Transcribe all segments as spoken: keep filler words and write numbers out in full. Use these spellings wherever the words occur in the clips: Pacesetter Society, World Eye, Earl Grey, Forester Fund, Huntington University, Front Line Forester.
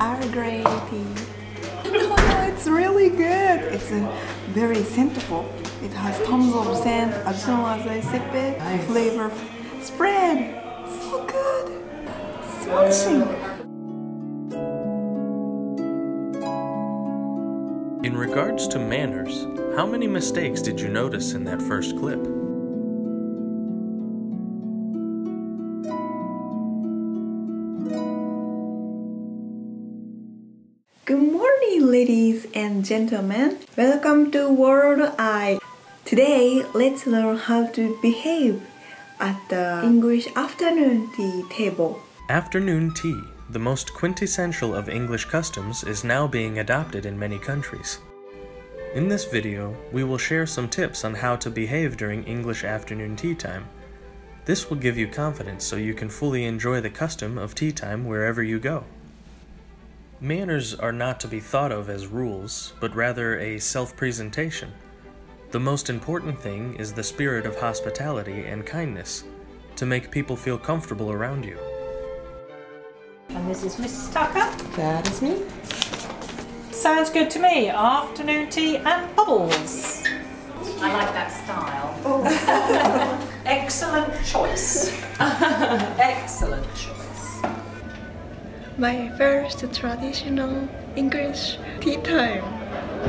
Earl Grey tea. Oh, it's really good. It's uh, very scentful. It has tons of scent. As soon as I sip it, nice. Flavor spread. So good. Smashing. In regards to manners, how many mistakes did you notice in that first clip? Good morning, ladies and gentlemen. Welcome to World Eye. Today, let's learn how to behave at the English afternoon tea table. Afternoon tea, the most quintessential of English customs, is now being adopted in many countries. In this video, we will share some tips on how to behave during English afternoon tea time. This will give you confidence so you can fully enjoy the custom of tea time wherever you go. Manners are not to be thought of as rules, but rather a self-presentation. The most important thing is the spirit of hospitality and kindness, to make people feel comfortable around you. And this is Missus Tucker. That is me. Sounds good to me. Afternoon tea and bubbles. I like that style. Oh. Excellent choice. Excellent choice. My first traditional English tea time.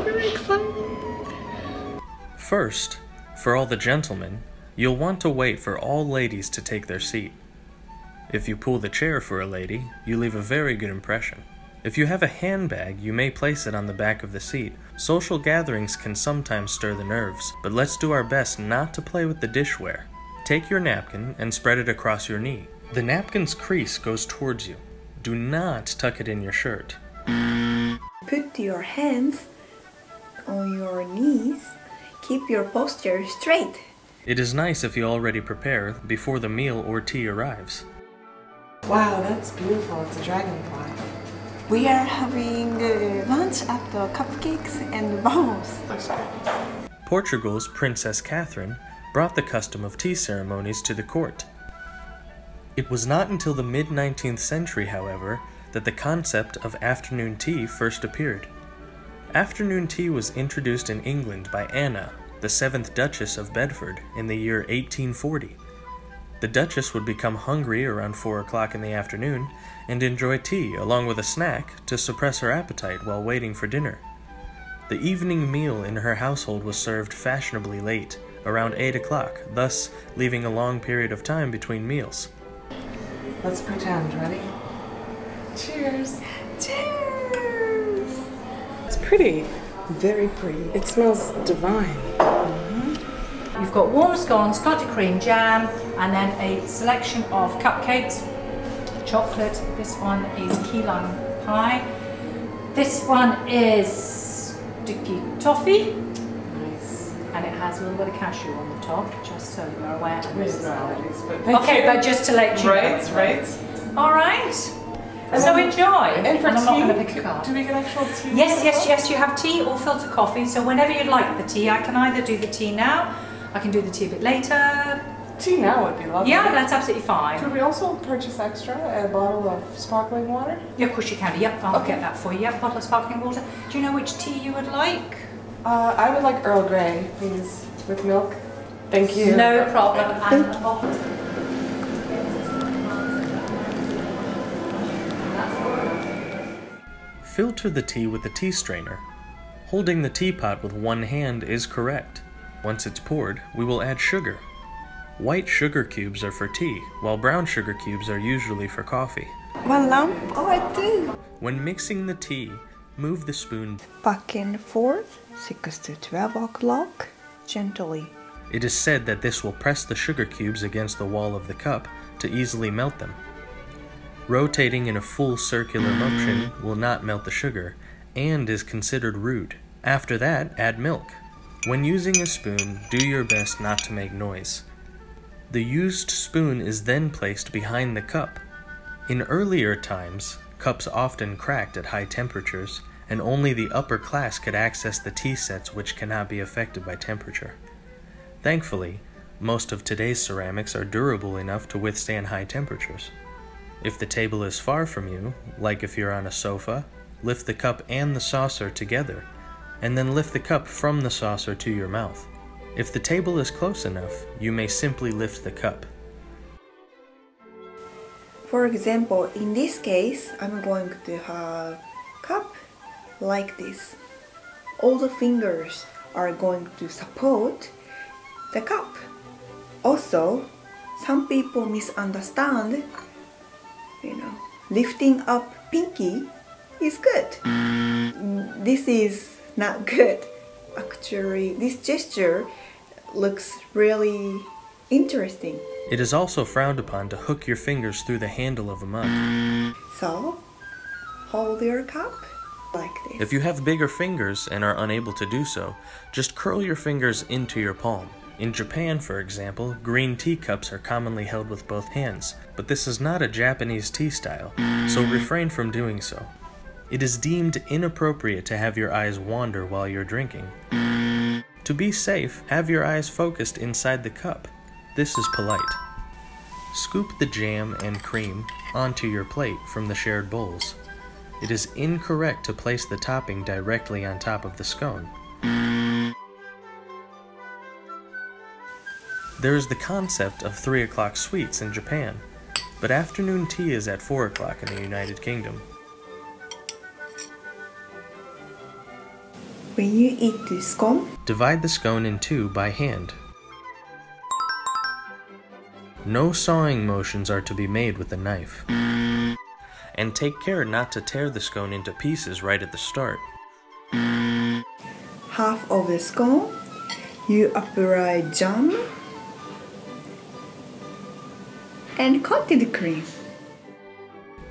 Very excited. First, for all the gentlemen, you'll want to wait for all ladies to take their seat. If you pull the chair for a lady, you leave a very good impression. If you have a handbag, you may place it on the back of the seat. Social gatherings can sometimes stir the nerves, but let's do our best not to play with the dishware. Take your napkin and spread it across your knee. The napkin's crease goes towards you. Do not tuck it in your shirt. Put your hands on your knees. Keep your posture straight. It is nice if you already prepare before the meal or tea arrives. Wow, that's beautiful. It's a dragonfly. We are having uh, lunch at the cupcakes and bubbles. Portugal's Princess Catherine brought the custom of tea ceremonies to the court. It was not until the mid nineteenth century, however, that the concept of afternoon tea first appeared. Afternoon tea was introduced in England by Anna, the seventh Duchess of Bedford, in the year eighteen forty. The Duchess would become hungry around four o'clock in the afternoon and enjoy tea along with a snack to suppress her appetite while waiting for dinner. The evening meal in her household was served fashionably late, around eight o'clock, thus leaving a long period of time between meals. Let's pretend, ready? Cheers! Cheers! It's pretty. Very pretty. It smells divine. Mm-hmm. You've got warm scones, cottage cream jam, and then a selection of cupcakes. Chocolate. This one is key lime pie. This one is sticky toffee. And it has a little bit of cashew on the top, just so you're aware. Really nice, but okay, you. But just to let you right, know. Right, right. All right. And so enjoy. And for and I'm tea, not going to pick a card. Do we get actual tea? Yes, yes, yes. You have tea or filter coffee. So whenever you like the tea, I can either do the tea now, I can do the tea a bit later. Tea now would be lovely. Yeah, that's absolutely fine. Could we also purchase extra a bottle of sparkling water? Yeah, of course you can. Yep, I'll okay. get that for you. Yep, bottle of sparkling water. Do you know which tea you would like? Uh, I would like Earl Grey, please, with milk. Thank you. No problem. And the bottle. Filter the tea with the tea strainer. Holding the teapot with one hand is correct. Once it's poured, we will add sugar. White sugar cubes are for tea, while brown sugar cubes are usually for coffee. One lump or two. When mixing the tea, move the spoon back and forth, six to twelve o'clock, gently. It is said that this will press the sugar cubes against the wall of the cup to easily melt them. Rotating in a full circular motion will not melt the sugar and is considered rude. After that, add milk. When using a spoon, do your best not to make noise. The used spoon is then placed behind the cup. In earlier times, cups often cracked at high temperatures, and only the upper class could access the tea sets which cannot be affected by temperature. Thankfully, most of today's ceramics are durable enough to withstand high temperatures. If the table is far from you, like if you're on a sofa, lift the cup and the saucer together, and then lift the cup from the saucer to your mouth. If the table is close enough, you may simply lift the cup. For example, in this case, I'm going to have cup like this. All the fingers are going to support the cup. Also, some people misunderstand, you know, lifting up pinky is good. This is not good. Actually, this gesture looks really interesting. It is also frowned upon to hook your fingers through the handle of a mug. So, hold your cup like this. If you have bigger fingers and are unable to do so, just curl your fingers into your palm. In Japan, for example, green tea cups are commonly held with both hands, but this is not a Japanese tea style, so refrain from doing so. It is deemed inappropriate to have your eyes wander while you're drinking. To be safe, have your eyes focused inside the cup. This is polite. Scoop the jam and cream onto your plate from the shared bowls. It is incorrect to place the topping directly on top of the scone. There is the concept of three o'clock sweets in Japan, but afternoon tea is at four o'clock in the United Kingdom. When you eat the scone, divide the scone in two by hand. No sawing motions are to be made with a knife. And take care not to tear the scone into pieces right at the start. Half of the scone, you apply jam and coated cream.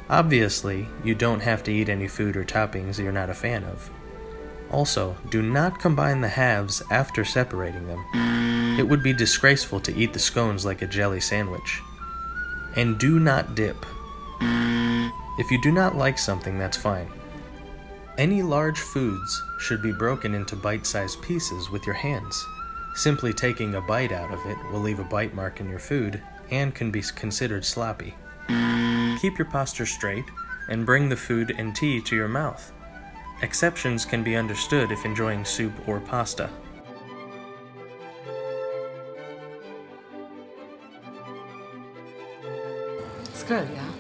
Obviously, you don't have to eat any food or toppings you're not a fan of. Also, do not combine the halves after separating them. It would be disgraceful to eat the scones like a jelly sandwich. And do not dip. If you do not like something, that's fine. Any large foods should be broken into bite-sized pieces with your hands. Simply taking a bite out of it will leave a bite mark in your food and can be considered sloppy. Keep your posture straight and bring the food and tea to your mouth. Exceptions can be understood if enjoying soup or pasta. It's good, yeah.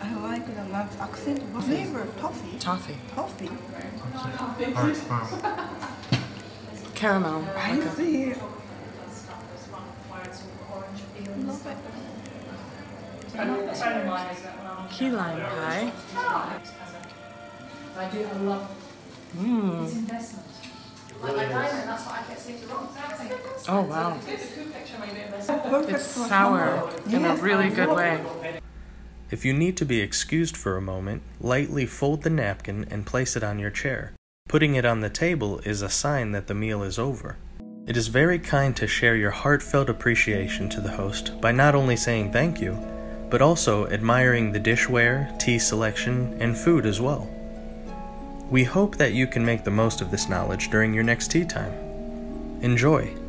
I like the nut accent. What flavor? Toffee. Toffee. Toffee. Toffee. Toffee. Caramel. I like see. A... Key lime pie. I do a lot. Mm. It's investment. Well, I find that that's what I kept saying to Ron. Oh, wow. It's sour in a really good way. If you need to be excused for a moment, lightly fold the napkin and place it on your chair. Putting it on the table is a sign that the meal is over. It is very kind to share your heartfelt appreciation to the host by not only saying thank you, but also admiring the dishware, tea selection, and food as well. We hope that you can make the most of this knowledge during your next tea time. Enjoy!